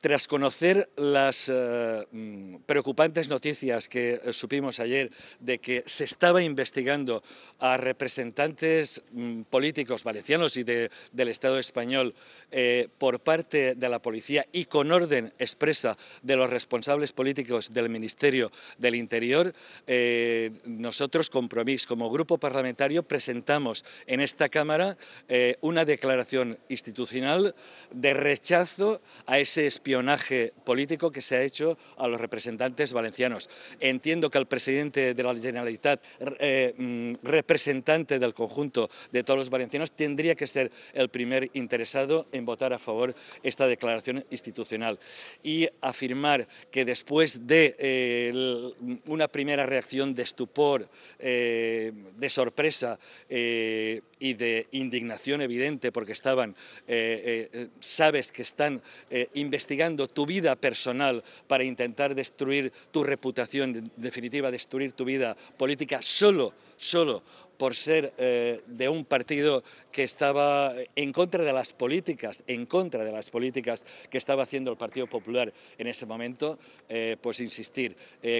Tras conocer las preocupantes noticias que supimos ayer de que se estaba investigando a representantes políticos valencianos y del Estado español por parte de la policía y con orden expresa de los responsables políticos del Ministerio del Interior, nosotros, Compromís, como grupo parlamentario, presentamos en esta Cámara una declaración institucional de rechazo a ese espionaje político que se ha hecho a los representantes valencianos. Entiendo que el presidente de la Generalitat, representante del conjunto de todos los valencianos, tendría que ser el primer interesado en votar a favor esta declaración institucional. Y afirmar que después de una primera reacción de estupor, de sorpresa y de indignación evidente, porque estaban, sabes que están investigando tu vida personal para intentar destruir tu reputación, en definitiva destruir tu vida política, solo por ser de un partido que estaba en contra de las políticas, que estaba haciendo el Partido Popular en ese momento, pues insistir,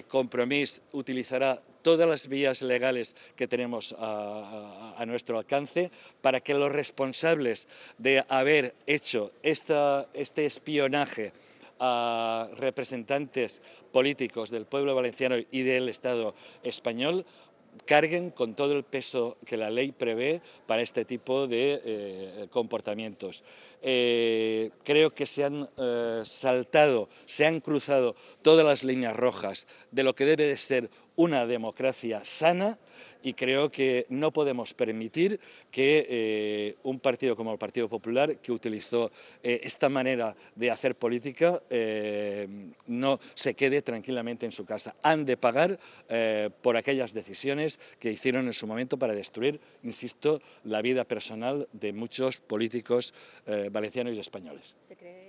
Compromís utilizará todas las vías legales que tenemos a nuestro alcance para que los responsables de haber hecho este espionaje a representantes políticos del pueblo valenciano y del Estado español carguen con todo el peso que la ley prevé para este tipo de comportamientos. Creo que se han cruzado todas las líneas rojas de lo que debe de ser una democracia sana, y creo que no podemos permitir que un partido como el Partido Popular, que utilizó esta manera de hacer política, no se quede tranquilamente en su casa. Han de pagar por aquellas decisiones que hicieron en su momento para destruir, insisto, la vida personal de muchos políticos valencianos y españoles.